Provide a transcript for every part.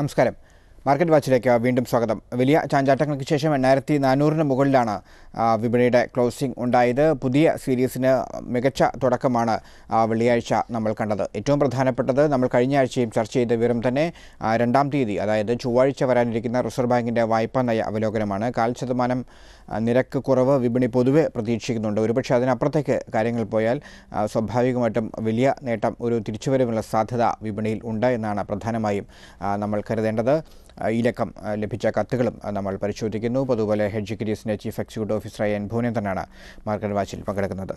നമസ്കാരം. മാർക്കറ്റ് വാച്ചിലേക്ക് വീണ്ടും സ്വാഗതം. വലിയ ചാഞ്ചാട്ടങ്ങൾക്ക് ശേഷം 8400-ന് മുകളിലാണ് വിപണിയുടെ ക്ലോസിംഗ് ഉണ്ടായത്. പുതിയ സീരീസിന് മികച്ച തുടക്കമാണ് വെള്ളിയാഴ്ച നമ്മൾ കണ്ടത്. ഏറ്റവും പ്രധാനപ്പെട്ടത് നമ്മൾ കഴിഞ്ഞ ആഴ്ചയും ചർച്ച ചെയ്ത വിവരം തന്നെ 2-ാം തീയതി, അതായത് ചൊവ്വാഴ്ച വരാനിരിക്കുന്ന റിസർവ് ബാങ്കിൻ്റെ വായ്പാ നയ അവലോകനമാണ്. 4% നിരക്ക് കുറവ് വിപണി പൊതുവെ പ്രതീക്ഷിക്കുന്നുണ്ട്. ഒരുപക്ഷെ അതിനപ്പുറത്തേക്ക് കാര്യങ്ങൾ പോയാൽ സ്വാഭാവികമായിട്ടും വലിയ നേട്ടം, ഒരു തിരിച്ചുവരവിനുള്ള സാധ്യത വിപണിയിൽ ഉണ്ട് എന്നാണ് പ്രധാനമായും നമ്മൾ കരുതേണ്ടത്. ഈ ലക്കം ലഭിച്ച കത്തുകളും നമ്മൾ പരിശോധിക്കുന്നു. അതുപോലെ ഹെഡ്ജ് കിരീസിൻ്റെ ചീഫ് എക്സിക്യൂട്ടീവ് ഓഫീസറായ എൻ ഭുവനേന്ദ്രനാണ് മാർക്കറ്റ് വാച്ചിൽ പങ്കെടുക്കുന്നത്.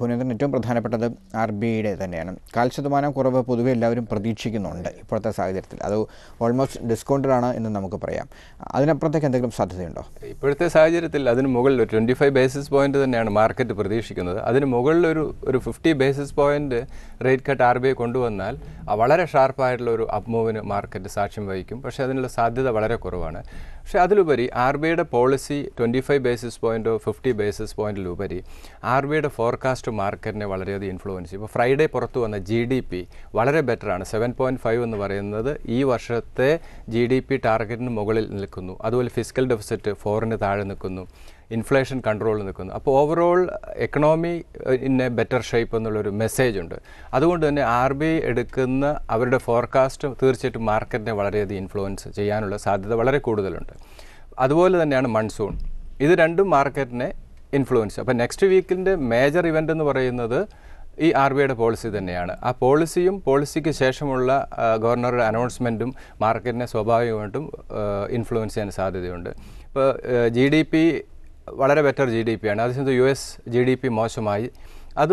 ഭുവനേന്ദ്രൻ, ഏറ്റവും പ്രധാനപ്പെട്ടത് RBI തന്നെയാണ്. 4% കുറവ് പൊതുവെ എല്ലാവരും പ്രതീക്ഷിക്കുന്നുണ്ട് ഇപ്പോഴത്തെ സാഹചര്യത്തിൽ. അത് ഓൾമോസ്റ്റ് ഡിസ്കൗണ്ടഡാണ് എന്ന് നമുക്ക് പറയാം. അതിനപ്പുറത്തേക്ക് എന്തെങ്കിലും സാധ്യതയുണ്ടോ? ഇപ്പോഴത്തെ സാഹചര്യത്തിൽ അതിന് മുകളിൽ 25 ബേസിസ് പോയിൻറ്റ് തന്നെയാണ് മാർക്കറ്റ് പ്രതീക്ഷിക്കുന്നത്. അതിന് മുകളിൽ ഒരു 50 basis point rate cut RBI കൊണ്ടുവന്നാൽ വളരെ ഷാർപ്പായിട്ടുള്ള ഒരു അപ് മൂവിന് മാർക്കറ്റ് സാക്ഷ്യം വഹിക്കും. പക്ഷേ അതിനുള്ള സാധ്യത വളരെ കുറവാണ്. പക്ഷേ അതിലുപരി RBIയുടെ പോളിസി 25 ബേസിസ് പോയിൻറ്റോ 50 ബേസിസ് പോയിൻറ്റിലുപരി RBIയുടെ ഫോർകാസ്റ്റ് മാർക്കറ്റിനെ വളരെയധികം ഇൻഫ്ലുവൻസ് ചെയ്യും. ഇപ്പോൾ ഫ്രൈഡേ പുറത്തു വന്ന GDP വളരെ ബെറ്ററാണ്. 7.5 എന്ന് പറയുന്നത് ഈ വർഷത്തെ GDP ടാർഗറ്റിന് മുകളിൽ നിൽക്കുന്നു. അതുപോലെ ഫിസ്ക്കൽ ഡെഫിസിറ്റ് 4-ന് താഴെ നിൽക്കുന്നു. ഇൻഫ്ലേഷൻ കൺട്രോൾ നിൽക്കുന്നു. അപ്പോൾ overall economy in a better shape എന്നുള്ളൊരു മെസ്സേജ് ഉണ്ട്. അതുകൊണ്ട് തന്നെ RBI എടുക്കുന്ന അവരുടെ ഫോർകാസ്റ്റ് തീർച്ചയായിട്ടും മാർക്കറ്റിനെ വളരെയധികം ഇൻഫ്ലുവൻസ് ചെയ്യാനുള്ള സാധ്യത വളരെ കൂടുതലുണ്ട്. അതുപോലെ തന്നെയാണ് മൺസൂൺ. ഇത് രണ്ടും മാർക്കറ്റിനെ ഇൻഫ്ലുവൻസ്. അപ്പോൾ നെക്സ്റ്റ് വീക്കിൻ്റെ മേജർ ഇവൻ്റ് എന്ന് പറയുന്നത് ഈ RBIയുടെ പോളിസി തന്നെയാണ്. ആ പോളിസിയും പോളിസിക്ക് ശേഷമുള്ള ഗവർണറുടെ അനൗൺസ്മെൻറ്റും മാർക്കറ്റിനെ സ്വാഭാവികമായിട്ടും ഇൻഫ്ലുവൻസ് ചെയ്യാൻ സാധ്യതയുണ്ട്. ഇപ്പോൾ GDP വളരെ ബെറ്റർ GDP ആണ്. അതേസമയത്ത് US GDP മോശമായി. അത്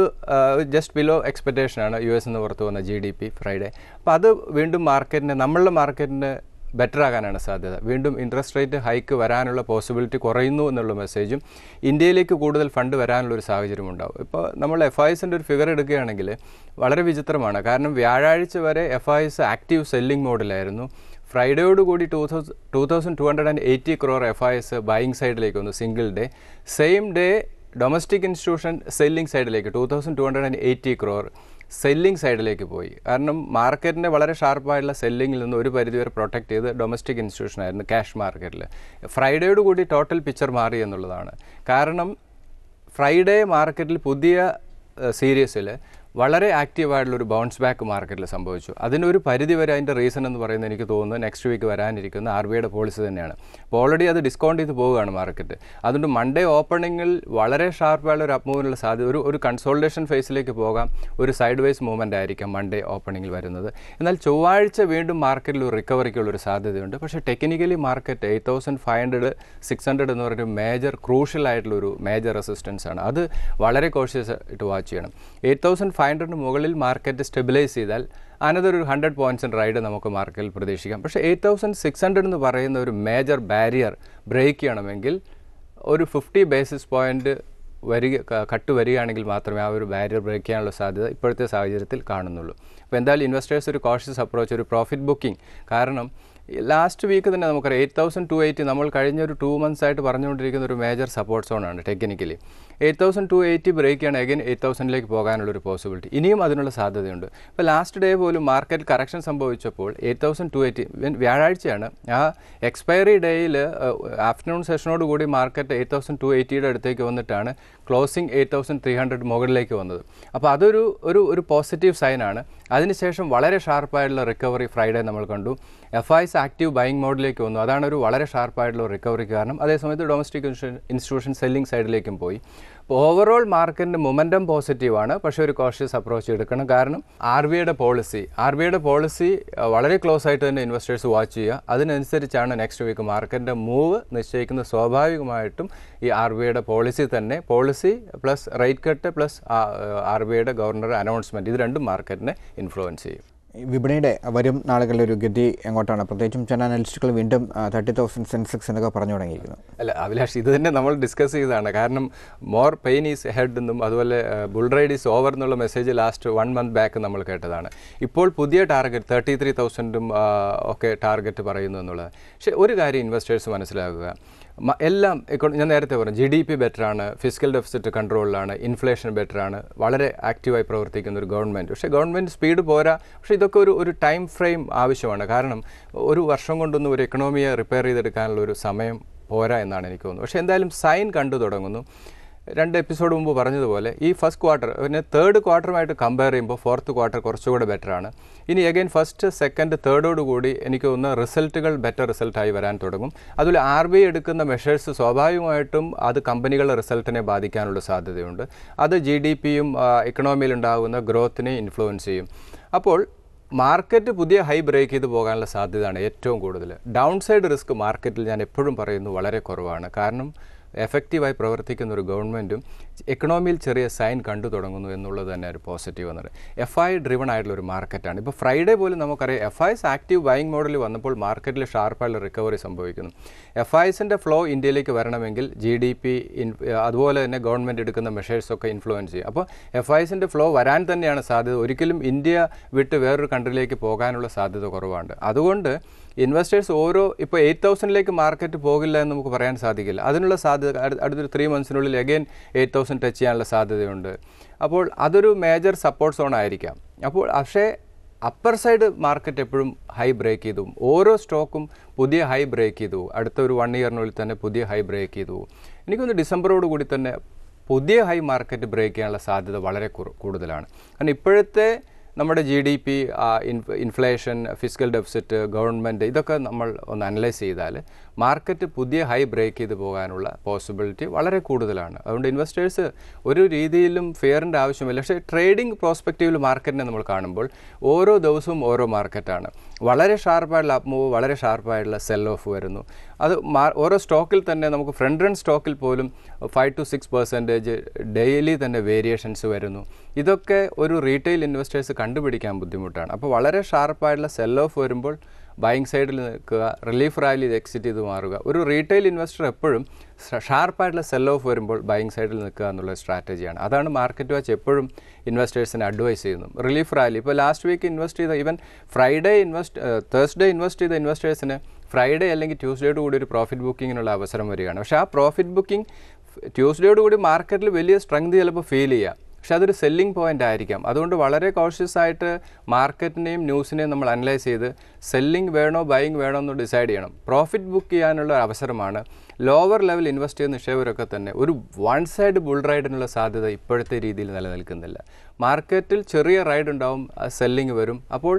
ജസ്റ്റ് ബിലോ എക്സ്പെക്റ്റേഷനാണ് US എന്ന് പുറത്തു വന്ന GDP ഫ്രൈഡേ. അപ്പോൾ അത് വീണ്ടും മാർക്കറ്റിന്, നമ്മളുടെ മാർക്കറ്റിന് ബെറ്റർ ആകാനാണ് സാധ്യത. വീണ്ടും ഇൻട്രസ്റ്റ് റേറ്റ് ഹൈക്ക് വരാനുള്ള പോസിബിലിറ്റി കുറയുന്നു എന്നുള്ള മെസ്സേജും, ഇന്ത്യയിലേക്ക് കൂടുതൽ ഫണ്ട് വരാനുള്ളൊരു സാഹചര്യം ഉണ്ടാകും. ഇപ്പോൾ നമ്മൾ FISൻ്റെ ഒരു ഫിഗർ എടുക്കുകയാണെങ്കിൽ വളരെ വിചിത്രമാണ്. കാരണം വ്യാഴാഴ്ച വരെ FIS ആക്റ്റീവ് സെല്ലിംഗ് മോഡിലായിരുന്നു. ഫ്രൈഡേയോടുകൂടി 2280 crore FIS ബൈയിങ് സൈഡിലേക്ക് വന്നു single day. Same day domestic institution selling സൈഡിലേക്ക് 2280 crore സെല്ലിംഗ് സൈഡിലേക്ക് പോയി. കാരണം മാർക്കറ്റിൻ്റെ വളരെ ഷാർപ്പായുള്ള സെല്ലിങ്ങിൽ നിന്ന് ഒരു പരിധിവരെ പ്രൊട്ടക്റ്റ് ചെയ്ത് ഡൊമസ്റ്റിക് ഇൻസ്റ്റിറ്റ്യൂഷനായിരുന്നു ക്യാഷ് മാർക്കറ്റിൽ. ഫ്രൈഡേയോടുകൂടി ടോട്ടൽ പിക്ചർ മാറി എന്നുള്ളതാണ്. കാരണം ഫ്രൈഡേ മാർക്കറ്റിൽ പുതിയ സീരീസിൽ വളരെ ആക്റ്റീവായിട്ടുള്ളൊരു ബൗൺസ് ബാക്ക് മാർക്കറ്റിൽ സംഭവിച്ചു. അതിനൊരു പരിധിവരെ അതിൻ്റെ റീസൺ എന്ന് പറയുന്നത് എനിക്ക് തോന്നുന്നു നെക്സ്റ്റ് വീക്ക് വരാനിരിക്കുന്ന RBIയുടെ പോളിസി തന്നെയാണ്. അപ്പോൾ ഓൾറെഡി അത് ഡിസ്കൗണ്ട് ചെയ്ത് പോവുകയാണ് മാർക്കറ്റ്. അതുകൊണ്ട് മൺഡേ ഓപ്പണിങ്ങിൽ വളരെ ഷാർപ്പായുള്ള ഒരു അപ്മൂവിനുള്ള സാധ്യത, ഒരു കൺസോൾട്ടേഷൻ ഫേസിലേക്ക് പോകാം. ഒരു സൈഡ് വൈസ് മൂവ്മെൻ്റ് ആയിരിക്കാം മൺഡേ ഓപ്പണിങ്ങിൽ വരുന്നത്. എന്നാൽ ചൊവ്വാഴ്ച വീണ്ടും മാർക്കറ്റിൽ ഒരു റിക്കവറിക്കുള്ളൊരു സാധ്യതയുണ്ട്. പക്ഷേ ടെക്നിക്കലി മാർക്കറ്റ് 8500, 600 എന്ന് പറയുന്ന മേജർ ക്രൂഷ്യലായിട്ടുള്ളൊരു മേജർ റെസിസ്റ്റൻസ് ആണ്. അത് വളരെ കോഷ്യസ് ആയിട്ട് വാച്ച് ചെയ്യണം. 8500-ന് മുകളിൽ മാർക്കറ്റ് സ്റ്റെബിലൈസ് ചെയ്താൽ അനതൊരു 100 points റൈഡ് നമുക്ക് മാർക്കറ്റിൽ പ്രതീക്ഷിക്കാം. പക്ഷേ 8600 എന്ന് പറയുന്ന ഒരു മേജർ ബാരിയർ ബ്രേക്ക് ചെയ്യണമെങ്കിൽ ഒരു 50 ബേസിസ് പോയിൻറ്റ് കട്ട് വരികയാണെങ്കിൽ മാത്രമേ ആ ഒരു ബാരിയർ ബ്രേക്ക് ചെയ്യാനുള്ള സാധ്യത ഇപ്പോഴത്തെ സാഹചര്യത്തിൽ കാണുന്നുള്ളൂ. അപ്പോൾ എന്തായാലും ഇൻവെസ്റ്റേഴ്സ് ഒരു കോഷ്യസ് അപ്രോച്ച്, ഒരു പ്രോഫിറ്റ് ബുക്കിംഗ്. കാരണം ലാസ്റ്റ് വീക്ക് തന്നെ നമുക്കറിയാം 8280 നമ്മൾ കഴിഞ്ഞൊരു 2 months ആയിട്ട് പറഞ്ഞുകൊണ്ടിരിക്കുന്ന ഒരു മേജർ സപ്പോർട്ട് സോണാണ് ടെക്നിക്കലി. 8280 ബ്രേക്ക് ചെയ്യണം, അഗൈൻ 8000-ലേക്ക് പോകാനുള്ളൊരു പോസിബിലിറ്റി, ഇനിയും അതിനുള്ള സാധ്യതയുണ്ട്. ഇപ്പോൾ ലാസ്റ്റ് ഡേ പോലും മാർക്കറ്റ് കറക്ഷൻ സംഭവിച്ചപ്പോൾ 8280 വ്യാഴാഴ്ചയാണ് ആ എക്സ്പയറി ഡേയിൽ ആഫ്റ്റർനൂൺ സെഷനോടുകൂടി മാർക്കറ്റ് 8280-യുടെ അടുത്തേക്ക് വന്നിട്ടാണ് ക്ലോസിംഗ് 8300 മുകളിലേക്ക് വന്നത്. അപ്പോൾ അതൊരു ഒരു പോസിറ്റീവ് സൈനാണ്. അതിനുശേഷം വളരെ ഷാർപ്പായിട്ടുള്ള റിക്കവറി ഫ്രൈഡേ നമ്മൾ കണ്ടു. FIS ആക്റ്റീവ് ബൈയിങ് മോഡിലേക്ക് വന്നു. അതാണ് ഒരു വളരെ ഷാർപ്പായിട്ടുള്ള റിക്കവറിക്ക് കാരണം. അതേസമയത്ത് ഡൊമസ്റ്റിക് ഇൻസ്റ്റിറ്റ്യൂഷൻ സെല്ലിംഗ് സൈഡിലേക്കും പോയി. അപ്പോൾ ഓവറോൾ മാർക്കറ്റിൻ്റെ മൊമെൻറ്റം പോസിറ്റീവാണ്. പക്ഷേ ഒരു കോഷ്യസ് അപ്രോച്ച് എടുക്കണം. കാരണം RBIയുടെ പോളിസി വളരെ ക്ലോസ് ആയിട്ട് തന്നെ ഇൻവെസ്റ്റേഴ്സ് വാച്ച് ചെയ്യുക. അതിനനുസരിച്ചാണ് നെക്സ്റ്റ് വീക്ക് മാർക്കറ്റിൻ്റെ മൂവ് നിശ്ചയിക്കുന്നത്. സ്വാഭാവികമായിട്ടും ഈ RBIയുടെ പോളിസി തന്നെ, policy plus rate cut plus RBIയുടെ ഗവർണറുടെ അനൗൺസ്മെൻറ്റ്, ഇത് രണ്ടും മാർക്കറ്റിനെ ഇൻഫ്ലുവൻസ് ചെയ്യും. വിപണിയുടെ വരും നാളുകളിൽ ഒരു ഗതി എങ്ങോട്ടാണ്? പ്രത്യേകിച്ചും ചില അനലിസ്റ്റുകൾ വീണ്ടും 30,000 സെൻസെക്സ് എന്നൊക്കെ പറഞ്ഞു തുടങ്ങിയിരിക്കുന്നു. അല്ല അഭിലാഷ്, ഇത് തന്നെ നമ്മൾ ഡിസ്കസ് ചെയ്തതാണ്. കാരണം മോർ പെയിൻ ഈസ് ഹെഡ് എന്നും അതുപോലെ ബുൾ റൈഡ് ഈസ് ഓവർ എന്നുള്ള മെസ്സേജ് ലാസ്റ്റ് 1 month back നമ്മൾ കേട്ടതാണ്. ഇപ്പോൾ പുതിയ ടാർഗറ്റ് 33,000-ഉം ഒക്കെ ടാർഗറ്റ് പറയുന്നു എന്നുള്ളത്. പക്ഷേ ഒരു കാര്യം ഇൻവെസ്റ്റേഴ്സ് മനസ്സിലാക്കുക, എല്ലാം ഞാൻ നേരത്തെ പറഞ്ഞു ജി ഡി പി ബെറ്ററാണ്, ഫിസിക്കൽ ഡെഫിസിറ്റ് കൺട്രോളിലാണ്, ഇൻഫ്ലേഷൻ ബെറ്ററാണ്, വളരെ ആക്റ്റീവായി പ്രവർത്തിക്കുന്ന ഒരു ഗവൺമെൻറ്. പക്ഷേ ഗവൺമെൻറ് സ്പീഡ് പോരാ. പക്ഷേ ഇതൊക്കെ ഒരു ടൈം ഫ്രെയിം ആവശ്യമാണ്. കാരണം ഒരു വർഷം കൊണ്ടൊന്നും ഒരു എക്കണോമിയെ റിപ്പയർ ചെയ്തെടുക്കാനുള്ള ഒരു സമയം പോരാ എന്നാണ് എനിക്ക് തോന്നുന്നത്. പക്ഷേ എന്തായാലും സൈൻ കണ്ടു തുടങ്ങുന്നു. രണ്ട് എപ്പിസോഡ് മുമ്പ് പറഞ്ഞതുപോലെ ഈ ഫസ്റ്റ് ക്വാർട്ടർ പിന്നെ തേർഡ് ക്വാർട്ടറുമായിട്ട് കമ്പയർ ചെയ്യുമ്പോൾ ഫോർത്ത് ക്വാർട്ടർ കുറച്ചുകൂടെ ബെറ്ററാണ്. ഇനി അഗൈൻ ഫസ്റ്റ് സെക്കൻഡ് തേർഡോടുകൂടി എനിക്ക് തോന്നുന്ന റിസൾട്ടുകൾ ബെറ്റർ റിസൾട്ടായി വരാൻ തുടങ്ങും. അതിൽ RBI എടുക്കുന്ന മെഷേഴ്സ് സ്വാഭാവികമായിട്ടും അത് കമ്പനികളുടെ റിസൾട്ടിനെ ബാധിക്കാനുള്ള സാധ്യതയുണ്ട്. അത് GDP-യും ഇക്കണോമിയിലുണ്ടാകുന്ന ഗ്രോത്തിനെ ഇൻഫ്ലുവൻസ് ചെയ്യും. അപ്പോൾ മാർക്കറ്റ് പുതിയ ഹൈ ബ്രേക്ക് ചെയ്ത് പോകാനുള്ള സാധ്യതയാണ് ഏറ്റവും കൂടുതൽ. ഡൗൺ സൈഡ് റിസ്ക് മാർക്കറ്റിൽ ഞാൻ എപ്പോഴും പറയുന്നു വളരെ കുറവാണ്. കാരണം എഫക്റ്റീവായി പ്രവർത്തിക്കുന്ന ഒരു ഗവൺമെൻറ്റും എക്കണോമിയിൽ ചെറിയ സൈൻ കണ്ടു തുടങ്ങുന്നു എന്നുള്ളത് തന്നെ ഒരു പോസിറ്റീവ് എന്ന് പറയുന്നത്. FI ഡ്രിവൺ ആയിട്ടുള്ളൊരു മാർക്കറ്റാണ്. ഇപ്പോൾ ഫ്രൈഡേ പോലും നമുക്കറിയാം FIs ആക്റ്റീവ് ബൈയിങ് മോഡൽ വന്നപ്പോൾ മാർക്കറ്റിൽ ഷാർപ്പായുള്ള റിക്കവറി സംഭവിക്കുന്നു. FIsൻ്റെ ഫ്ലോ ഇന്ത്യയിലേക്ക് വരണമെങ്കിൽ GDP അതുപോലെ തന്നെ ഗവൺമെൻറ് എടുക്കുന്ന മെഷേഴ്സൊക്കെ ഇൻഫ്ലുവൻസ് ചെയ്യും. അപ്പോൾ FIsൻ്റെ ഫ്ലോ വരാൻ തന്നെയാണ് സാധ്യത. ഒരിക്കലും ഇന്ത്യ വിട്ട് വേറൊരു കൺട്രിയിലേക്ക് പോകാനുള്ള സാധ്യത കുറവാണ്. അതുകൊണ്ട് ഇൻവെസ്റ്റേഴ്സ് ഇപ്പോൾ 8,000-ലേക്ക് മാർക്കറ്റ് പോകില്ല എന്ന് നമുക്ക് പറയാൻ സാധിക്കില്ല. അതിനുള്ള സാധ്യത അടുത്തൊരു 3 months-നുള്ളിൽ അഗൈൻ 8,000 ടച്ച് ചെയ്യാനുള്ള സാധ്യതയുണ്ട്. അപ്പോൾ അതൊരു മേജർ സപ്പോർട്ട് സോൺ ആയിരിക്കാം. അപ്പോൾ പക്ഷേ അപ്പർ സൈഡ് മാർക്കറ്റ് എപ്പോഴും ഹൈ ബ്രേക്ക് ചെയ്തു. ഓരോ സ്റ്റോക്കും പുതിയ ഹൈ ബ്രേക്ക് ചെയ്തു. അടുത്തൊരു 1 year-നുള്ളിൽ തന്നെ പുതിയ ഹൈ ബ്രേക്ക് ചെയ്തു. എനിക്കൊന്ന് ഡിസംബറോടുകൂടി തന്നെ പുതിയ ഹൈ മാർക്കറ്റ് ബ്രേക്ക് ചെയ്യാനുള്ള സാധ്യത വളരെ കൂടുതലാണ്. കാരണം ഇപ്പോഴത്തെ നമ്മുടെ GDP, inflation, fiscal deficit, government ഇതൊക്കെ നമ്മൾ ഒന്ന് അനലൈസ് ചെയ്താൽ മാർക്കറ്റ് പുതിയ ഹൈ ബ്രേക്ക് ചെയ്ത് പോകാനുള്ള പോസിബിലിറ്റി വളരെ കൂടുതലാണ്. അതുകൊണ്ട് ഇൻവെസ്റ്റേഴ്സ് ഒരു രീതിയിലും ഫെയറിൻ്റെ ആവശ്യമില്ല. പക്ഷേ ട്രേഡിംഗ് പ്രോസ്പെക്റ്റീവിൽ മാർക്കറ്റിനെ നമ്മൾ കാണുമ്പോൾ ഓരോ ദിവസവും ഓരോ മാർക്കറ്റാണ്. വളരെ ഷാർപ്പായിട്ടുള്ള അപ്പ് മൂവ്, വളരെ ഷാർപ്പായിട്ടുള്ള സെൽ ഓഫ് വരുന്നു. അത് ഓരോ സ്റ്റോക്കിൽ തന്നെ നമുക്ക് ഫ്രണ്ട് റൺ സ്റ്റോക്കിൽ പോലും 5-6% ഡെയിലി തന്നെ വേരിയേഷൻസ് വരുന്നു. ഇതൊക്കെ ഒരു റീറ്റെയിൽ ഇൻവെസ്റ്റേഴ്സ് കണ്ടുപിടിക്കാൻ ബുദ്ധിമുട്ടാണ്. അപ്പോൾ വളരെ ഷാർപ്പായിട്ടുള്ള സെൽ ഓഫ് വരുമ്പോൾ ബൈയിങ് സൈഡിൽ നിൽക്കുക, റിലീഫ് റാലി എക്സിറ്റ് ചെയ്ത് മാറുക. ഒരു റീറ്റെയിൽ ഇൻവെസ്റ്റർ എപ്പോഴും ഷാർപ്പായിട്ടുള്ള സെൽ ഓഫ് വരുമ്പോൾ ബൈയിങ് സൈഡിൽ നിൽക്കുക എന്നുള്ള സ്ട്രാറ്റജിയാണ്. അതാണ് മാർക്കറ്റ് വാച്ച് എപ്പോഴും ഇൻവെസ്റ്റേഴ്സിന് അഡ്വൈസ് ചെയ്യുന്നത്. റിലീഫ് റാലി ഇപ്പോൾ ലാസ്റ്റ് വീക്ക് ഇൻവെസ്റ്റ് ചെയ്ത തേഴ്സ്ഡേ ഇൻവെസ്റ്റ് ചെയ്ത ഇൻവെസ്റ്റേഴ്സിന് ഫ്രൈഡേ അല്ലെങ്കിൽ ട്യൂസ്ഡേയോട് കൂടി ഒരു പ്രോഫിറ്റ് ബുക്കിങ്ങിനുള്ള അവസരം വരികയാണ്. പക്ഷേ ആ പ്രോഫിറ്റ് ബുക്കിംഗ് ട്യൂസ്ഡേയോട് കൂടി മാർക്കറ്റിൽ വലിയ സ്ട്രെങ്ത് ചിലപ്പോൾ ഫീൽ ചെയ്യുക. പക്ഷേ അതൊരു സെല്ലിംഗ് പോയിൻ്റ് ആയിരിക്കാം. അതുകൊണ്ട് വളരെ കോഷ്യസ് ആയിട്ട് മാർക്കറ്റിനെയും ന്യൂസിനെയും നമ്മൾ അനലൈസ് ചെയ്ത് സെല്ലിംഗ് വേണോ ബൈയിങ് വേണോ എന്ന് ഡിസൈഡ് ചെയ്യണം. പ്രോഫിറ്റ് ബുക്ക് ചെയ്യാനുള്ള അവസരമാണ്. ലോവർ ലെവൽ ഇൻവെസ്റ്റ് ചെയ്യുന്ന നിക്ഷേപരൊക്കെ തന്നെ ഒരു വൺ സൈഡ് ബുൾ റൈഡിനുള്ള സാധ്യത ഇപ്പോഴത്തെ രീതിയിൽ നിലനിൽക്കുന്നില്ല. മാർക്കറ്റിൽ ചെറിയ റൈഡ് ഉണ്ടാവും, സെല്ലിംഗ് വരും. അപ്പോൾ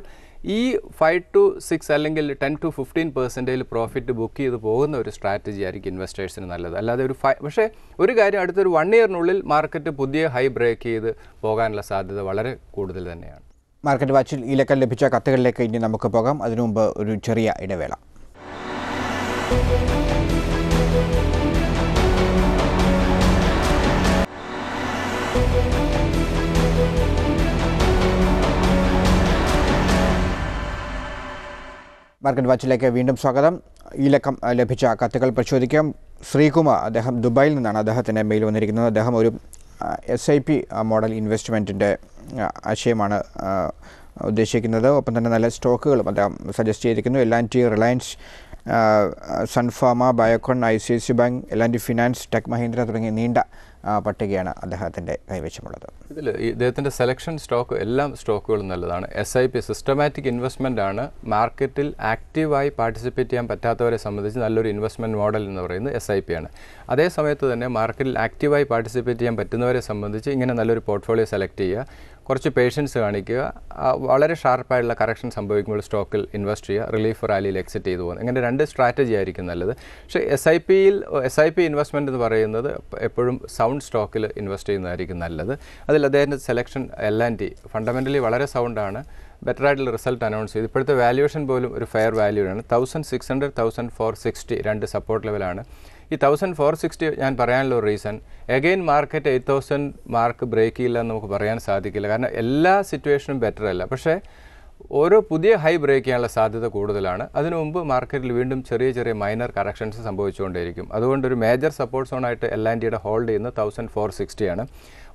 ഈ 5-6 അല്ലെങ്കിൽ 10-15% പ്രോഫിറ്റ് ബുക്ക് ചെയ്ത് പോകുന്ന ഒരു സ്ട്രാറ്റജി ആയിരിക്കും ഇൻവെസ്റ്റേഴ്സിന് നല്ലത്. അല്ലാതെ പക്ഷേ ഒരു കാര്യം, അടുത്തൊരു 1 year-നുള്ളിൽ മാർക്കറ്റ് പുതിയ ഹൈ ബ്രേക്ക് ചെയ്ത് പോകാനുള്ള സാധ്യത വളരെ കൂടുതൽ തന്നെയാണ്. മാർക്കറ്റ് വാച്ചിൽ ഈ ലക്കം ലഭിച്ച കത്തുകളിലേക്ക് ഇനി നമുക്ക് പോകാം. അതിനു മുമ്പ് ഒരു ചെറിയ ഇടവേള. മാർക്കറ്റ് വാച്ചിലേക്ക് വീണ്ടും സ്വാഗതം. ഈ ലക്കം ലഭിച്ച കത്തുകൾ പരിശോധിക്കാം. ശ്രീകുമാർ, അദ്ദേഹം ദുബായിൽ നിന്നാണ് അദ്ദേഹത്തിൻ്റെ മെയിൽ വന്നിരിക്കുന്നത്. അദ്ദേഹം ഒരു SIP മോഡൽ ഇൻവെസ്റ്റ്മെൻറ്റിൻ്റെ ആശയമാണ് ഉദ്ദേശിക്കുന്നത്. ഒപ്പം തന്നെ നല്ല സ്റ്റോക്കുകളും അദ്ദേഹം സജസ്റ്റ് ചെയ്തിരിക്കുന്നു. L&T, Reliance, സൺഫാമ, Biocon, ICICI Bank, L&T finance, Tech Mahindra തുടങ്ങിയ നീണ്ട പട്ടികയാണ് അദ്ദേഹത്തിൻ്റെ കൈവശമുള്ളത്. ഇതിൽ ഇദ്ദേഹത്തിൻ്റെ സെലക്ഷൻ സ്റ്റോക്ക് എല്ലാ സ്റ്റോക്കുകളും നല്ലതാണ്. SIP സിസ്റ്റമാറ്റിക് ഇൻവെസ്റ്റ്മെൻ്റ് ആണ്. മാർക്കറ്റിൽ ആക്റ്റീവായി പാർട്ടിസിപ്പേറ്റ് ചെയ്യാൻ പറ്റാത്തവരെ സംബന്ധിച്ച് നല്ലൊരു ഇൻവെസ്റ്റ്മെൻറ്റ് മോഡൽ എന്ന് പറയുന്നത് SIP ആണ്. അതേ സമയത്ത് തന്നെ മാർക്കറ്റിൽ ആക്റ്റീവായി പാർട്ടിസിപ്പേറ്റ് ചെയ്യാൻ പറ്റുന്നവരെ സംബന്ധിച്ച് ഇങ്ങനെ നല്ലൊരു പോർട്ട്ഫോളിയോ സെലക്ട് ചെയ്യുക, കുറച്ച് പേഷ്യൻസ് കാണിക്കുക, വളരെ ഷാർപ്പായിട്ടുള്ള കറക്ഷൻ സംഭവിക്കുമ്പോൾ സ്റ്റോക്കിൽ ഇൻവെസ്റ്റ് ചെയ്യുക, റിലീഫ് റാലിയിൽ എക്സിറ്റ് ചെയ്തു പോകുന്നത്, ഇങ്ങനെ രണ്ട് സ്ട്രാറ്റജി ആയിരിക്കും നല്ലത്. പക്ഷേ SIP ഇൻവെസ്റ്റ്മെൻറ്റ് എന്ന് പറയുന്നത് എപ്പോഴും സൗണ്ട് സ്റ്റോക്കിൽ ഇൻവെസ്റ്റ് ചെയ്യുന്നതായിരിക്കും നല്ലത്. അതിൽ അദ്ദേഹത്തിൻ്റെ സെലക്ഷൻ L&T ഫണ്ടമെൻ്റലി വളരെ സൗണ്ടാണ്. ബെറ്റർ ആയിട്ടുള്ള റിസൾട്ട് അനൗൺസ് ചെയ്തു. ഇപ്പോഴത്തെ വാല്യുവേഷൻ പോലും ഒരു ഫെയർ വാല്യൂവാണ്. 1,600, 1,460 രണ്ട് സപ്പോർട്ട് ലെവലാണ്. ഈ 1,460 ഞാൻ പറയാനുള്ള reason, again market 8,000 mark break ചെയ്യില്ല എന്ന് നമുക്ക് പറയാൻ സാധിക്കില്ല. കാരണം എല്ലാ സിറ്റുവേഷനും ബെറ്റർ അല്ല. പക്ഷേ ഓരോ പുതിയ ഹൈ ബ്രേക്ക് ചെയ്യാനുള്ള സാധ്യത കൂടുതലാണ്. അതിനു മുമ്പ് മാർക്കറ്റിൽ വീണ്ടും ചെറിയ ചെറിയ മൈനർ കറക്ഷൻസ് സംഭവിച്ചുകൊണ്ടേയിരിക്കും. അതുകൊണ്ട് ഒരു മേജർ സപ്പോർട്ട് സോണായിട്ട് L&Tയുടെ ഹോൾഡ് ചെയ്യുന്നത് 1,460 ആണ്.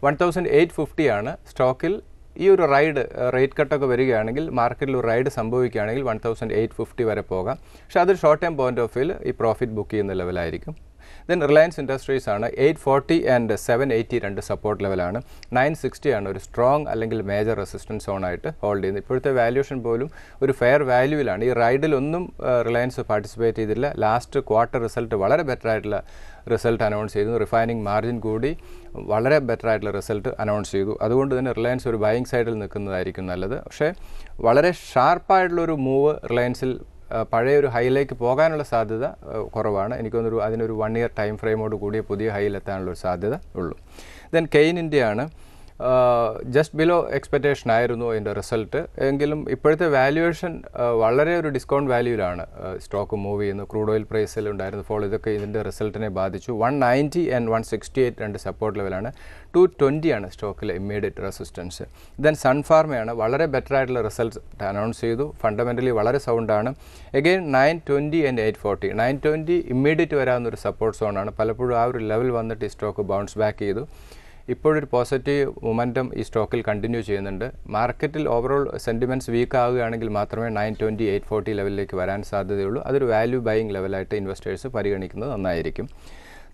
1,850 ആണ്. സ്റ്റോക്കിൽ ഈ ഒരു റേറ്റ് കട്ടൊക്കെ വരികയാണെങ്കിൽ, മാർക്കറ്റിൽ ഒരു റൈഡ് സംഭവിക്കുകയാണെങ്കിൽ 1,850 വരെ പോകാം. പക്ഷേ അതൊരു ഷോർട്ട് ടൈം പോയിൻ്റ് ഓഫ് വ്യൂവിൽ ഈ പ്രോഫിറ്റ് ബുക്ക് ചെയ്യുന്ന ലെവലായിരിക്കും. Then Reliance Industries ആണ് 840 and 780 രണ്ട് support level ആണ്. 960 ആണ് ഒരു strong അല്ലെങ്കിൽ major resistance zone ആയിട്ട് hold ചെയ്യുന്നത്. ഇപ്പോഴത്തെ valuation പോലും ഒരു fair value ലാണ്. ഈ റൈഡിൽ ഒന്നും റിലയൻസ് പാർട്ടിസിപ്പേറ്റ് ചെയ്തില്ല. ലാസ്റ്റ് ക്വാർട്ടർ റിസൾട്ട് വളരെ ബെറ്റർ ആയിട്ടുള്ള റിസൾട്ട് അനൗൺസ് ചെയ്തു. റിഫൈനിങ് മാർജിൻ കൂടി വളരെ ബെറ്റർ ആയിട്ടുള്ള റിസൾട്ട് അനൗൺസ് ചെയ്തു. അതുകൊണ്ട് തന്നെ റിലയൻസ് ഒരു ബൈയിങ് സൈഡിൽ നിൽക്കുന്നതായിരിക്കും നല്ലത്. പക്ഷേ വളരെ ഷാർപ്പായിട്ടുള്ളൊരു മൂവ് റിലയൻസിൽ പഴയ ഒരു ഹൈയിലേക്ക് പോകാനുള്ള സാധ്യത കുറവാണ്. എനിക്കൊന്നൊരു അതിനൊരു 1 year ടൈം ഫ്രെയിമോട് കൂടിയ പുതിയ ഹൈയിലെത്താനുള്ളൊരു സാധ്യത ഉള്ളൂ. ദെൻ കെയ്ൻ ഇന്ത്യയാണ് ജസ്റ്റ് ബിലോ എക്സ്പെക്റ്റേഷൻ ആയിരുന്നു അതിൻ്റെ റിസൾട്ട്. എങ്കിലും ഇപ്പോഴത്തെ വാല്യുവേഷൻ വളരെ ഒരു ഡിസ്കൗണ്ട് വാല്യൂലാണ് സ്റ്റോക്ക് മൂവ് ചെയ്യുന്നത്. ക്രൂഡ് ഓയിൽ പ്രൈസിൽ ഉണ്ടായിരുന്ന ഫോൾ ഇതൊക്കെ ഇതിൻ്റെ റിസൾട്ടിനെ ബാധിച്ചു. 190 ആൻഡ് 168 രണ്ട് സപ്പോർട്ട് ലെവലാണ്. 220 ആണ് സ്റ്റോക്കിലെ ഇമ്മീഡിയറ്റ് റെസിസ്റ്റൻസ്. ദെൻ സൺഫാർമയാണ് വളരെ ബെറ്റർ ആയിട്ടുള്ള റിസൾട്ട് അനൗൺസ് ചെയ്തു. ഫണ്ടമെൻ്റലി വളരെ സൗണ്ടാണ്. Again 920 and 840. 920 ഇമ്മീഡിയറ്റ് വരാവുന്നൊരു സപ്പോർട്ട് സോണാണ്. പലപ്പോഴും ആ ഒരു ലെവൽ വന്നിട്ട് ഈ സ്റ്റോക്ക് ബൗൺസ് ബാക്ക് ചെയ്തു. ഇപ്പോഴൊരു പോസിറ്റീവ് മൊമെൻറ്റം ഈ സ്റ്റോക്കിൽ കണ്ടിന്യൂ ചെയ്യുന്നുണ്ട്. മാർക്കറ്റിൽ ഓവറോൾ സെൻറ്റിമെൻറ്റ്സ് വീക്ക് ആവുകയാണെങ്കിൽ മാത്രമേ 920, 840 ലെവലിലേക്ക് വരാൻ സാധ്യതയുള്ളൂ. അതൊരു വാല്യൂ ബൈയിങ് ലെവലായിട്ട് ഇൻവെസ്റ്റേഴ്സ് പരിഗണിക്കുന്നത് നന്നായിരിക്കും.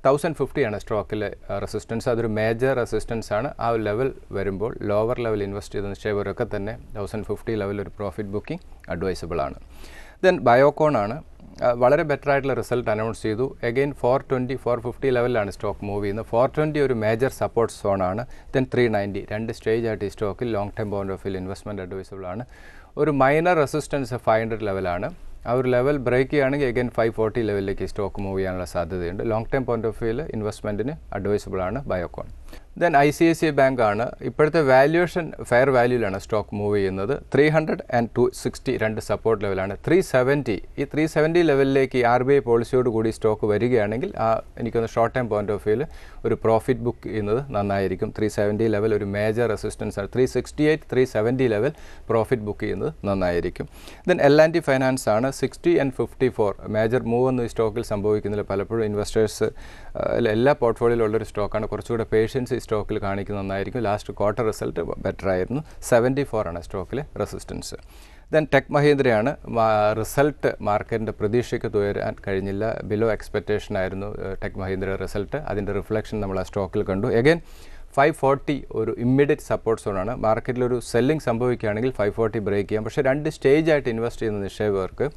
1050 ആണ് സ്റ്റോക്കിലെ റെസിസ്റ്റൻസ്. അതൊരു മേജർ റെസിസ്റ്റൻസ് ആണ്. ആ ഒരു ലെവൽ വരുമ്പോൾ ലോവർ ലെവൽ ഇൻവെസ്റ്റ് ചെയ്ത നിക്ഷേപകരൊക്കെ തന്നെ 1050 ലെവൽ ഒരു പ്രോഫിറ്റ് ബുക്കിംഗ് അഡ്വൈസബിൾ ആണ്. ദെൻ ബയോകോൺ ആണ് വളരെ ബെറ്റർ ആയിട്ടുള്ള റിസൾട്ട് അനൗൺസ് ചെയ്തു. എഗെയിൻ 420, 450 ലെവലിലാണ് സ്റ്റോക്ക് മൂവ് ചെയ്യുന്നത്. 420 ഒരു മേജർ സപ്പോർട്ട് സോണാണ്. ദെൻ 390 രണ്ട് സ്റ്റേജ് ആയിട്ട് ഈ സ്റ്റോക്കിൽ ലോങ് ടൈം ബോണ്ട് ഓഫിൽ ഇൻവെസ്റ്റ്മെൻറ്റ് അഡ്വൈസബിൾ ആണ്. ഒരു മൈനർ റെസിസ്റ്റൻസ് 500 ലെവലാണ്. ആ ഒരു ലെവൽ ബ്രേക്ക് ചെയ്യുകയാണെങ്കിൽ എഗെയിൻ 540 ലെവലിലേക്ക് സ്റ്റോക്ക് മൂവ് ചെയ്യാനുള്ള സാധ്യതയുണ്ട്. ലോങ് ടൈം പോയിൻറ്റ് ഓഫ് വ്യൂവിൽ ഇൻവെസ്റ്റ്മെൻറ്റിന് അഡ്വൈസബിൾ ആണ് ബയോകോൺ. ദെൻ ICICI ബാങ്ക് ആണ് ഇപ്പോഴത്തെ വാല്യുവേഷൻ ഫെയർ വാല്യൂലാണ് സ്റ്റോക്ക് മൂവ് ചെയ്യുന്നത്. 300 and 260 രണ്ട് സപ്പോർട്ട് ലെവലാണ്. 370 ഈ 370 ലെവലിലേക്ക് RBI പോളിസിയോട് കൂടി സ്റ്റോക്ക് വരികയാണെങ്കിൽ എനിക്കൊന്ന് ഷോർട്ട് ടൈം പോയിൻറ്റ് ഓഫ് വ്യൂവിൽ ഒരു പ്രോഫിറ്റ് ബുക്ക് ചെയ്യുന്നത് നന്നായിരിക്കും. 370 ലെവൽ ഒരു മേജർ റെസിസ്റ്റൻസ് ആണ്. 368, 370 ലെവൽ പ്രോഫിറ്റ് ബുക്ക് ചെയ്യുന്നത് നന്നായിരിക്കും. ദെൻ L&T ഫൈനാൻസ് ആണ് 60 and 54 മേജർ മൂവ് ഒന്നും ഈ സ്റ്റോക്കിൽ സംഭവിക്കുന്നില്ല. പലപ്പോഴും ഇൻവെസ്റ്റേഴ്സ് എല്ലാ പോർട്ട്ഫോളിയോയിലുള്ളൊരു സ്റ്റോക്കാണ്. കുറച്ചുകൂടെ പേഷ്യൻസ് സ്റ്റോക്കിൽ കാണിക്കുന്ന നന്നായിരിക്കും. ലാസ്റ്റ് ക്വാർട്ടർ റിസൾട്ട് ബെറ്റർ ആയിരുന്നു. 74 ആണ് സ്റ്റോക്കിലെ റെസിസ്റ്റൻസ്. ദെൻ ടെക് മഹീന്ദ്രയാണ്. റിസൾട്ട് മാർക്കറ്റിൻ്റെ പ്രതീക്ഷയ്ക്ക് തുയരാൻ കഴിഞ്ഞില്ല. ബിലോ എക്സ്പെക്റ്റേഷൻ ആയിരുന്നു ടെക് മഹീന്ദ്രയുടെ റിസൾട്ട്. അതിൻ്റെ റിഫ്ലക്ഷൻ നമ്മൾ ആ സ്റ്റോക്കിൽ കണ്ടു. എഗെയിൻ 540 ഒരു ഇമ്മീഡിയറ്റ് സപ്പോർട്ട് സോണാണ്. മാർക്കറ്റിലൊരു സെല്ലിംഗ് സംഭവിക്കുകയാണെങ്കിൽ 540 ബ്രേക്ക് ചെയ്യാം. പക്ഷേ രണ്ട് സ്റ്റേജ് ആയിട്ട് ഇൻവെസ്റ്റ് ചെയ്യുന്ന നിക്ഷേപകർക്ക്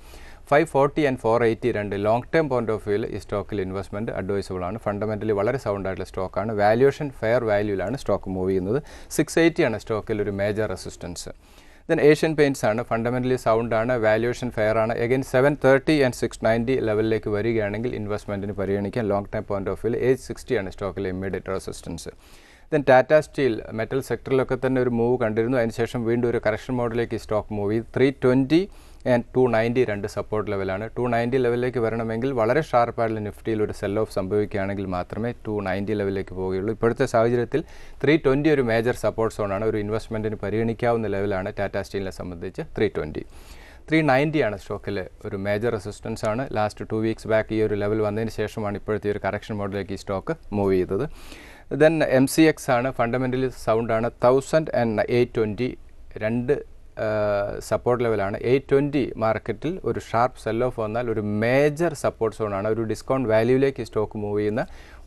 540 and 480 രണ്ട് ലോങ് ടേം പോയിൻറ്റ് ഓഫ് വ്യൂവിൽ ഈ സ്റ്റോക്കിൽ ഇൻവെസ്റ്റ്മെൻറ്റ് അഡ്വൈസബിൾ ആണ്. ഫണ്ടമെൻ്റലി വളരെ സൗണ്ട് ആയിട്ടുള്ള സ്റ്റോക്കാണ്. വാല്യുവേഷൻ ഫെയർ വാല്യൂലാണ് സ്റ്റോക്ക് മൂവ് ചെയ്യുന്നത്. 680 ആണ് സ്റ്റോക്കിൽ ഒരു major resistance. Then Asian paints ആണ്. ഫണ്ടമെൻ്റലി സൗണ്ടാണ്. വാല്യുവേഷൻ ഫെയർ ആണ്. എഗെയിൻ 730 and 690 ലെവലിലേക്ക് വരികയാണെങ്കിൽ ഇൻവെസ്റ്റ്മെൻറ്റിന് പരിഗണിക്കാം. ലോങ് ടൈം പോയിൻറ്റ് ഓഫ് വ്യൂവിൽ 860 ആണ് സ്റ്റോക്കിലെ immediate resistance. Then Tata steel metal സെക്ടറിലൊക്കെ തന്നെ ഒരു മൂവ് കണ്ടിരുന്നു. അതിനുശേഷം വീണ്ടും ഒരു കറക്ഷൻ മോഡിലേക്ക് ഈ സ്റ്റോക്ക് മൂവ് ചെയ്തു. 320 and 290 രണ്ട് സപ്പോർട്ട് ലെവലാണ്. 290 ലെവലിലേക്ക് വരണമെങ്കിൽ വളരെ ഷാർപ്പായിട്ടുള്ള നിഫ്റ്റിയിൽ ഒരു സെൽ ഓഫ് സംഭവിക്കുകയാണെങ്കിൽ മാത്രമേ 290 ലെവലിലേക്ക് പോവുകയുള്ളൂ. ഇപ്പോഴത്തെ സാഹചര്യത്തിൽ 320 ഒരു മേജർ സപ്പോർട്ട് സോണാണ്. ഒരു ഇൻവെസ്റ്റ്മെൻറ്റിന് പരിഗണിക്കാവുന്ന ലെവലാണ് ടാറ്റ സ്റ്റീലിനെ സംബന്ധിച്ച് 320. 390 ആണ് സ്റ്റോക്കിൽ ഒരു മേജർ റെസിസ്റ്റൻസ് ആണ്. ലാസ്റ്റ് 2 weeks ബാക്ക് ഈ ഒരു ലെവൽ വന്നതിന് ശേഷമാണ് ഇപ്പോഴത്തെ ഒരു കറക്ഷൻ മോഡിലേക്ക് ഈ സ്റ്റോക്ക് മൂവ് ചെയ്തത്. ദെൻ MCX ആണ്. ഫണ്ടമെൻ്റലി സൗണ്ടാണ്. 1000 and 820 രണ്ട് സപ്പോർട്ട് ലെവലാണ്. 820 മാർക്കറ്റിൽ ഒരു ഷാർപ്പ് സെൽ ഓഫ് വന്നാൽ ഒരു മേജർ സപ്പോർട്ട് സോണാണ്. ഒരു ഡിസ്കൗണ്ട് വാല്യൂവിലേക്ക് സ്റ്റോക്ക് മൂവ് ചെയ്യുന്ന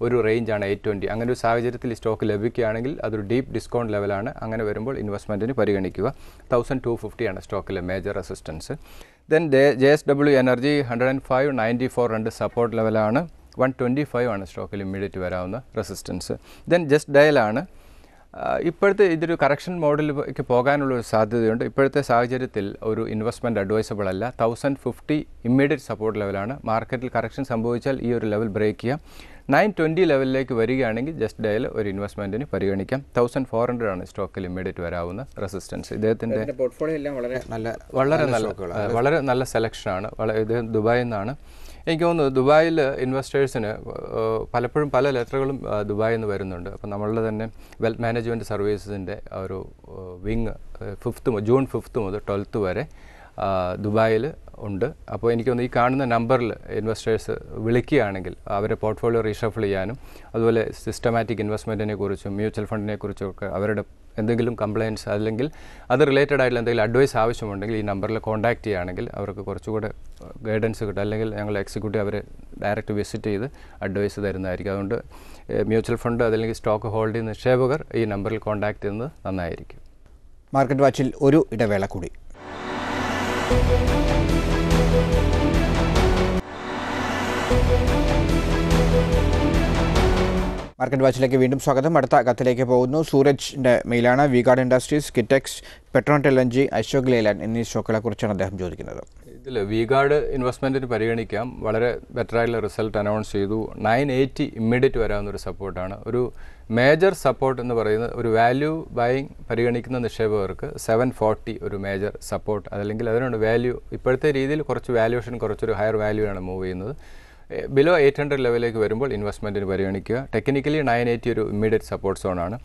ഒരു റേഞ്ചാണ് 820. അങ്ങനെ ഒരു സാഹചര്യത്തിൽ സ്റ്റോക്ക് ലഭിക്കുകയാണെങ്കിൽ അതൊരു ഡീപ്പ് ഡിസ്കൗണ്ട് ലെവലാണ്. അങ്ങനെ വരുമ്പോൾ ഇൻവെസ്റ്റ്മെൻറ്റിന് പരിഗണിക്കുക. 1250 ആണ് സ്റ്റോക്കിലെ major resistance. Then JSW energy 105, 94 രണ്ട് സപ്പോർട്ട് ലെവലാണ്. 125 ആണ് സ്റ്റോക്കിൽ ഇമ്മീഡിയറ്റ് വരാവുന്ന റെസിസ്റ്റൻസ്. Then just ഡയലാണ്. ഇപ്പോഴത്തെ ഇതൊരു കറക്ഷൻ മോഡലിലേക്ക് പോകാനുള്ളൊരു സാധ്യതയുണ്ട്. ഇപ്പോഴത്തെ സാഹചര്യത്തിൽ ഒരു ഇൻവെസ്റ്റ്മെൻറ്റ് അഡ്വൈസബിൾ അല്ല. 1050 ഇമ്മീഡിയറ്റ് സപ്പോർട്ട് ലെവലാണ്. മാർക്കറ്റിൽ കറക്ഷൻ സംഭവിച്ചാൽ ഈ ഒരു ലെവൽ ബ്രേക്ക് ചെയ്യാം. 920 ലെവലിലേക്ക് വരികയാണെങ്കിൽ ജസ്റ്റ് ഡയൽ ഒരു ഇൻവെസ്റ്റ്മെൻറ്റിന് പരിഗണിക്കാം. 1400 ആണ് സ്റ്റോക്കിൽ ഇമ്മീഡിയറ്റ് വരാവുന്ന റെസിസ്റ്റൻസ്. ഇദ്ദേഹത്തിൻ്റെ പോർട്ട്ഫോളിയോ എല്ലാം വളരെ നല്ല സെലക്ഷനാണ്. ഇദ്ദേഹം ദുബായിൽ നിന്നാണ്. എനിക്ക് തോന്നുന്നു ദുബായിൽ ഇൻവെസ്റ്റേഴ്സിന് പലപ്പോഴും പല ലെറ്ററുകളും ദുബായിൽ നിന്ന് വരുന്നുണ്ട്. അപ്പോൾ നമ്മളുടെ തന്നെ വെൽത്ത് മാനേജ്മെൻറ്റ് സർവീസസിൻ്റെ ഒരു വിങ് 5th June 5th മുതൽ 12th വരെ ദുബായിൽ ഉണ്ട്. അപ്പോൾ എനിക്കൊന്ന് ഈ കാണുന്ന നമ്പറിൽ ഇൻവെസ്റ്റേഴ്സ് വിളിക്കുകയാണെങ്കിൽ അവരുടെ പോർട്ട്ഫോളിയോ റീഷഫിൾ ചെയ്യാനും അതുപോലെ സിസ്റ്റമാറ്റിക് ഇൻവെസ്റ്റ്മെൻറ്റിനെ കുറിച്ചും മ്യൂച്വൽ ഫണ്ടിനെ കുറിച്ചും ഒക്കെ അവരുടെ എന്തെങ്കിലും കംപ്ലയിൻസ് അല്ലെങ്കിൽ അത് റിലേറ്റഡ് ആയിട്ടുള്ള എന്തെങ്കിലും അഡ്വൈസ് ആവശ്യമുണ്ടെങ്കിൽ ഈ നമ്പറിൽ കോൺടാക്റ്റ് ചെയ്യുകയാണെങ്കിൽ അവർക്ക് കുറച്ചുകൂടെ ഗൈഡൻസ് കിട്ടും, അല്ലെങ്കിൽ ഞങ്ങൾ എക്സിക്യൂട്ടീവ് അവരെ ഡയറക്റ്റ് വിസിറ്റ് ചെയ്ത് അഡ്വൈസ് തരുന്നതായിരിക്കും. അതുകൊണ്ട് മ്യൂച്വൽ ഫണ്ട് അതല്ലെങ്കിൽ സ്റ്റോക്ക് ഹോൾഡ് ചെയ്യുന്ന നിക്ഷേപകർ ഈ നമ്പറിൽ കോൺടാക്റ്റ് ചെയ്യുന്നത് നന്നായിരിക്കും. മാർക്കറ്റ് വാച്ചിൽ ഒരു ഇടവേള കൂടി. മാർക്കറ്റ് വാച്ചിലേക്ക് വീണ്ടും സ്വാഗതം. അടുത്ത കത്തിലേക്ക് പോകുന്നു. സൂരജിൻ്റെ മെയിലാണ്. വി ഗാർഡ് ഇൻഡസ്ട്രീസ്, കിറ്റെക്സ്, പെട്രോൺ ടെലഞ്ചി, അശോക് ലേലാൻഡ് എന്നീ സ്റ്റോക്കുകളെ കുറിച്ചാണ് അദ്ദേഹം ചോദിക്കുന്നത്. ഇതിൽ വി ഗാർഡ് ഇൻവെസ്റ്റ്മെൻറ്റിന് പരിഗണിക്കാം. വളരെ ബെറ്ററായിട്ടുള്ള റിസൾട്ട് അനൗൺസ് ചെയ്തു. 980 ഇമ്മീഡിയറ്റ് വരാവുന്നൊരു സപ്പോർട്ടാണ്. ഒരു മേജർ സപ്പോർട്ട് എന്ന് പറയുന്നത് ഒരു വാല്യൂ ബൈയിങ് പരിഗണിക്കുന്ന നിക്ഷേപകർക്ക് 740 ഒരു മേജർ സപ്പോർട്ട്, അല്ലെങ്കിൽ അതിനോട് വാല്യൂ ഇപ്പോഴത്തെ രീതിയിൽ കുറച്ച് വാല്യൂഷൻ കുറച്ചൊരു ഹയർ വാല്യൂ ആണ് മൂവ് ചെയ്യുന്നത്. ബിലോ 800 ലെവലിലേക്ക് വരുമ്പോൾ ഇൻവെസ്റ്റ്മെൻറ്റിന് പരിഗണിക്കുക. ടെക്നിക്കലി 980 ഒരു ഇമ്മീഡിയറ്റ് സപ്പോർട്ട് സോണാണ്.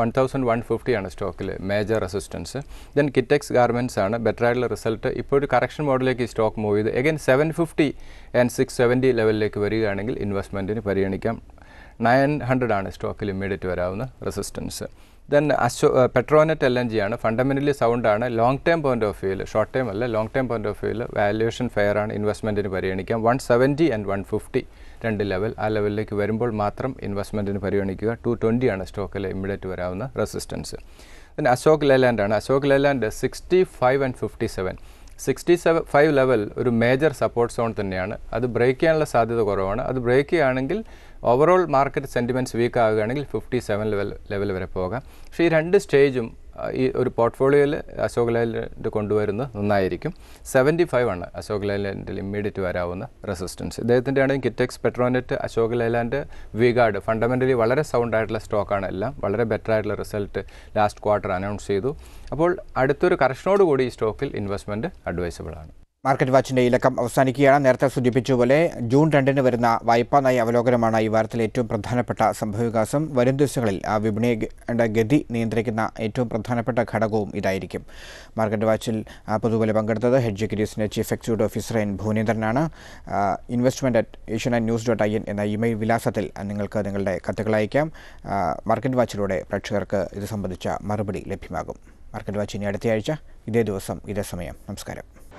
1150 സ്റ്റോക്കിൽ major resistance. Then Kitex garments ആണ് ബെറ്ററായിട്ടുള്ള റിസൾട്ട്. ഇപ്പോൾ ഒരു കറക്ഷൻ മോഡലിലേക്ക് ഈ സ്റ്റോക്ക് മൂവ് ചെയ്ത് എഗൈൻ 750 and 670 ലെവലിലേക്ക് വരികയാണെങ്കിൽ ഇൻവെസ്റ്റ്മെൻറ്റിന് പരിഗണിക്കാം. 900 ആണ് സ്റ്റോക്കിൽ ഇമ്മീഡിയറ്റ് വരാവുന്ന റെസിസ്റ്റൻസ്. ദെൻ പെട്രോനെറ്റ് LNG ആണ്. ഫണ്ടമെൻ്റലി സൗണ്ടാണ്. ലോങ് ടൈം പോയിൻ്റ് ഓഫ് വ്യൂവിൽ, ഷോർട്ട് ടൈം അല്ല, ലോങ് ടൈം പോയിൻ്റ് ഓഫ് വ്യൂവിൽ വാല്യുവേഷൻ ഫെയർ ആണ്. ഇൻവെസ്റ്റ്മെൻറ്റിന് പരിഗണിക്കാം. 170 and 150 രണ്ട് ലെവൽ, ആ ലെവലിലേക്ക് വരുമ്പോൾ മാത്രം ഇൻവെസ്റ്റ്മെൻറ്റിന് പരിഗണിക്കുക. 220 ആണ് സ്റ്റോക്കിൽ ഇമ്മീഡിയറ്റ് വരാവുന്ന റെസിസ്റ്റൻസ്. ദെൻ അശോക് ലേലാൻഡ് ആണ്. അശോക് ലേലാൻഡ് 65 and 57 65 ലെവൽ ഒരു മേജർ സപ്പോർട്ട് സോൺ തന്നെയാണ്. അത് ബ്രേക്ക് ചെയ്യാനുള്ള സാധ്യത കുറവാണ്. അത് ബ്രേക്ക് ചെയ്യുകയാണെങ്കിൽ ഓവറോൾ മാർക്കറ്റ് സെൻറ്റിമെൻറ്റ്സ് വീക്ക് ആകുകയാണെങ്കിൽ 57 ലെവൽ വരെ പോകാം. പക്ഷേ ഈ രണ്ട് സ്റ്റേജും ഈ ഒരു പോർട്ട്ഫോളിയോയിൽ അശോക് ലേലാൻഡ് കൊണ്ടുവരുന്നത് നന്നായിരിക്കും. 75 ആണ് അശോക് ലേലാൻഡിൽ ഇമ്മീഡിയറ്റ് വരാവുന്ന റെസിസ്റ്റൻസ്. ഇദ്ദേഹത്തിൻ്റെ ആണെങ്കിൽ Kitex, Petronet, Ashok Leyland, V guard fundamentally വളരെ സൗണ്ട് ആയിട്ടുള്ള സ്റ്റോക്കാണ്. എല്ലാം വളരെ ബെറ്റർ ആയിട്ടുള്ള റിസൾട്ട് ലാസ്റ്റ് ക്വാർട്ടർ അനൗൺസ് ചെയ്തു. അപ്പോൾ അടുത്തൊരു കറക്ഷനോട് കൂടി ഈ സ്റ്റോക്കിൽ ഇൻവെസ്റ്റ്മെൻറ്റ് അഡ്വൈസബിളാണ്. മാർക്കറ്റ് വാച്ചിൻ്റെ ഇലക്കം അവസാനിക്കുകയാണ്. നേരത്തെ സൂചിപ്പിച്ചതുപോലെ June 2 വരുന്ന വായ്പാ നയ അവലോകനമാണ് ഈ വാരത്തിലെ ഏറ്റവും പ്രധാനപ്പെട്ട സംഭവവികാസം. വരും ദിവസങ്ങളിൽ ആ വിപണിയുടെ ഗതി നിയന്ത്രിക്കുന്ന ഏറ്റവും പ്രധാനപ്പെട്ട ഘടകവും ഇതായിരിക്കും. മാർക്കറ്റ് വാച്ചിൽ പൊതുപോലെ പങ്കെടുത്തത് ഹെഡ്ജ് എക്യൂരിയസിൻ്റെ ചീഫ് എക്സിക്യൂട്ടീവ് ഓഫീസർ എൻ ഭൂനേന്ദ്രനാണ്. investment@asianews.in എന്ന ഇമെയിൽ വിലാസത്തിൽ നിങ്ങൾക്ക് നിങ്ങളുടെ കത്തുകൾ അയക്കാം. മാർക്കറ്റ് വാച്ചിലൂടെ പ്രേക്ഷകർക്ക് ഇത് സംബന്ധിച്ച മറുപടി ലഭ്യമാകും. മാർക്കറ്റ് വാച്ച് ഇനി അടുത്തയാഴ്ച ഇതേ ദിവസം ഇതേ സമയം. നമസ്കാരം.